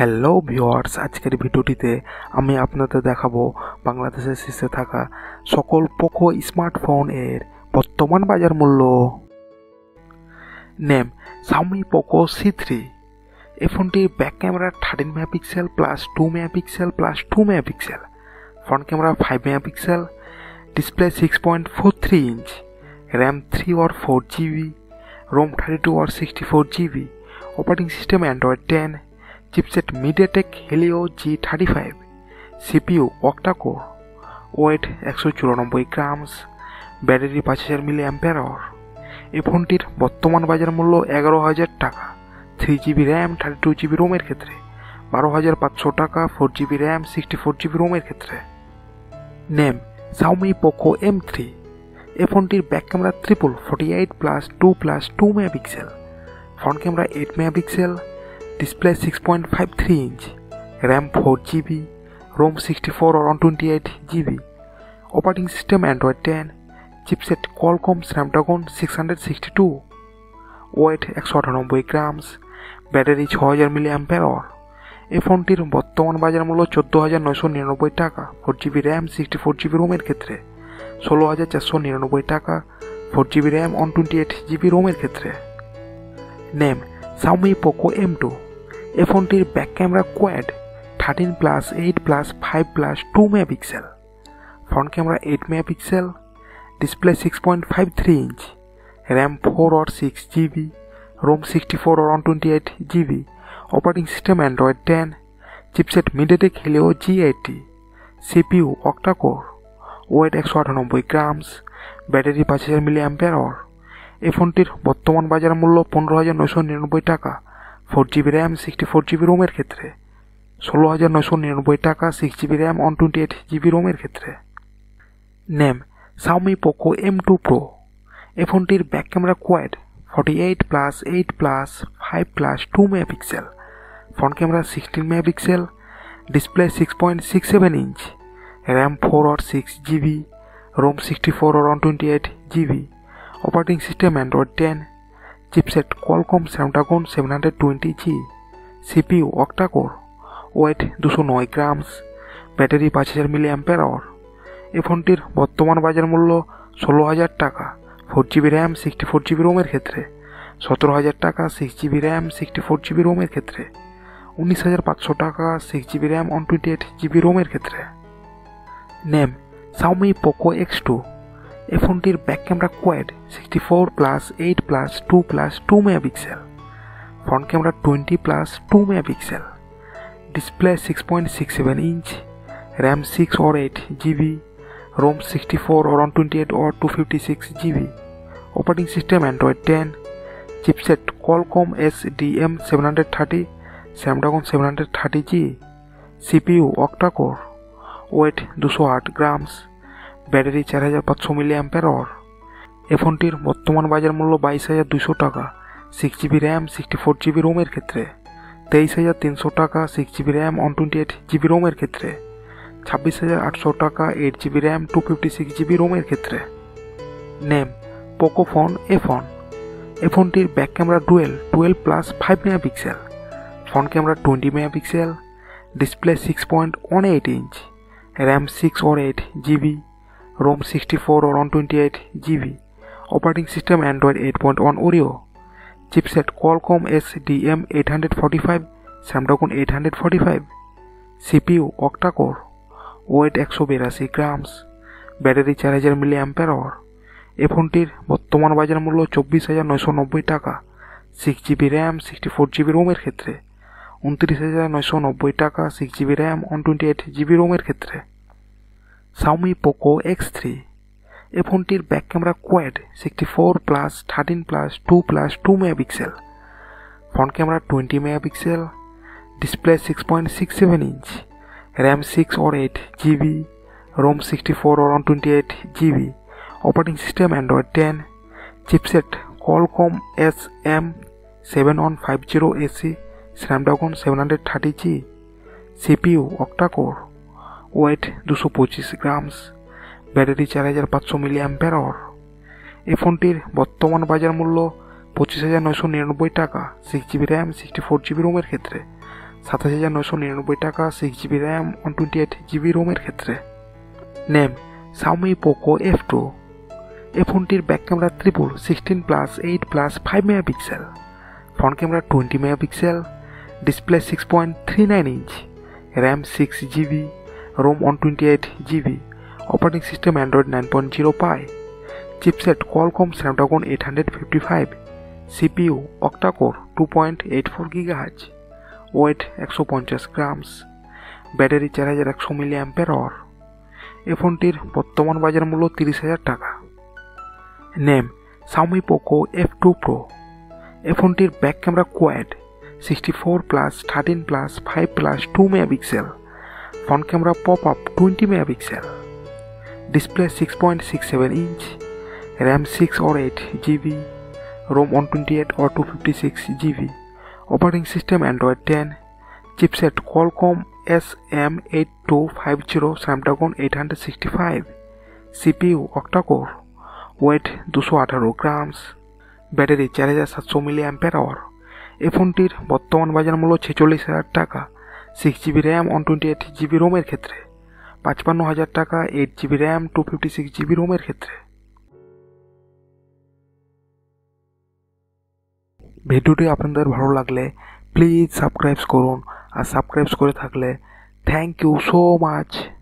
Hello viewers, আজকের ভিডিওটিতে আমি আপনাদের দেখাবো বাংলাদেশের শীর্ষে থাকা সকল পোকো স্মার্টফোন এর বর্তমান বাজার মূল্য। Name Xiaomi Poco C3। এই ফোনটির back camera 13 megapixel plus 2 megapixel plus 2 megapixel, front camera 5 megapixel, display 6.43 inch, RAM 3 or 4 GB, ROM 32 or 64 GB, operating system Android 10, chipset MediaTek Helio G35, CPU octa-core, weight 194 grams, battery 5000 mAh। এই ফোনটির বর্তমান বাজার মূল্য 11,000 টাকা। 3 GB RAM 32 GB রোমের ক্ষেত্রে 12,500 টাকা, 4 GB RAM 64 GB রোমের ক্ষেত্রে। Name Xiaomi Poco M3। এই ফোনটির back camera 48 plus 2 plus 2 megapixel, front camera 8 megapixel, display 6.53 inch, RAM 4 GB, ROM 64 or 128 GB, operating system Android 10, chipset Qualcomm Snapdragon 662, weight 198 grams, battery 6000 mAh। এই ফোনটির বর্তমান বাজার মূল্য 14,999 টাকা, 4 GB র্যাম 64 GB রোমের ক্ষেত্রে 16,499 টাকা, 4 GB র্যাম 128 GB রোমের ক্ষেত্রে। Name Xiaomi Poco M2। এই ফোনটির back camera quad 13 plus 8 plus 5 plus 2 megapixel, front camera 8 megapixel, display 6.53 inch, RAM 4 or 6 GB, ROM 64 or 128 GB, operating system Android 10, chipset MediaTek Helio G80, CPU octa-core, weight 198 grams, battery 5000 mAh। এই ফোনটির বর্তমান বাজার মূল্য 15,999 টাকা, 4 GB RAM 64 GB রোমের ক্ষেত্রে 16,999 টাকা, 6 GB RAM 128 GB রোমের ক্ষেত্রে। Name Xiaomi Poco M2 Pro। এই ফোনটির back camera quad 48 plus 8 plus 5 plus 2 megapixel, front camera 16 megapixel, display 6.67 inch, RAM 4 or 6 GB, ROM 64 or 128 GB, operating system Android 10, chipset Qualcomm Snapdragon 720G, CPU octa-core, weight 209 grams, battery 5000 mAh। এই ফোনটির বর্তমান বাজার মূল্য 16,000 টাকা, 4 GB RAM 64 GB রোমের ক্ষেত্রে 17,000 টাকা, 6 GB RAM 64 GB রোমের ক্ষেত্রে 19,500 টাকা, 6 GB র্যাম 128 GB রোমের ক্ষেত্রে। Name Xiaomi Poco X2। এই ফোনটির back camera quad 64 plus 8 plus 2 plus 2 megapixel, front camera 20 plus 2 megapixel, display 6.67 inch, RAM 6 or 8 GB, ROM 64 or 128 or 256 GB, operating system Android 10, chipset Qualcomm SDM730, Snapdragon 730G, CPU octa-core, weight 208 grams, battery 4500 mAh। এই ফোনটির বর্তমান বাজার মূল্য 22,200 টাকা, 6 GB RAM 64 GB রোমের ক্ষেত্রে 23,300 টাকা, 6 GB RAM 128 GB রোমের ক্ষেত্রে 26,800 টাকা, 8 GB র্যাম 256 GB রোমের ক্ষেত্রে। Name Pocophone F1। এই ফোনটির back camera dual 12 plus 5 megapixel, front camera 20 megapixel, display 6.18 inch, RAM 6 or 8 GB, ROM 64 or 128 GB, operating system Android 8.1 Oreo, chipset Qualcomm SDM845, Snapdragon 845, CPU octa-core, weight 182 grams, battery 4000 mAh। এই ফোনটির বর্তমান বাজার মূল্য 24,990 টাকা, 6 GB RAM 64 GB রোমের ক্ষেত্রে 29,990 টাকা, 6 GB RAM 128 GB রোমের ক্ষেত্রে। Xiaomi Poco X3। এই ফোনটির back camera quad 64 plus 13 plus 2 plus 2 megapixel, front camera 20 megapixel, display 6.67 inch, RAM 6 or 8 GB, ROM 64 or 128 GB, operating system Android 10, chipset Qualcomm SM7150AC, Snapdragon 730G, CPU octa-core, weight 225 grams, battery 4500 mAh। এই ফোনটির বর্তমান বাজার মূল্য 25,999 টাকা, 6 GB RAM 64 GB রোমের ক্ষেত্রে 27,999 টাকা 6GB RAM 128GB ROM এর ক্ষেত্রে। Name Xiaomi Poco F2। এই ফোনটির back camera triple 16+8+5 megapixel, front camera 20 megapixel, display 6.39 inch, RAM 6GB, ROM 128GB, operating system Android 9.0 Pie, chipset Qualcomm Snapdragon 855, CPU octa-core 2.84 GHz, weight 150 grams, battery 4100 mAh। এই ফোনটির বর্তমান বাজার মূল্য 30,000 টাকা। Name Xiaomi Poco F2 Pro। এই ফোনটির back camera quad 64+13+5+2 megapixel, front camera pop up 20 megapixel, display 6.67 inch, RAM 6 or 8 GB, ROM 128 or 256 GB, operating system Android 10, chipset Qualcomm SM8250, Snapdragon 865, CPU octa-core, weight 218 grams, battery 4700 mAh। এই ফোনটির বর্তমান বাজার মূল্য 46,000 টাকা 6GB RAM 128GB ROM এর ক্ষেত্রে, 55,000 টাকা 8GB RAM 256GB ROM এর ক্ষেত্রে। ভিডিওটি আপনাদের ভালো লাগলে প্লিজ সাবস্ক্রাইব করুন, আর সাবস্ক্রাইব করে থাকলে থ্যাংক ইউ সো মাচ।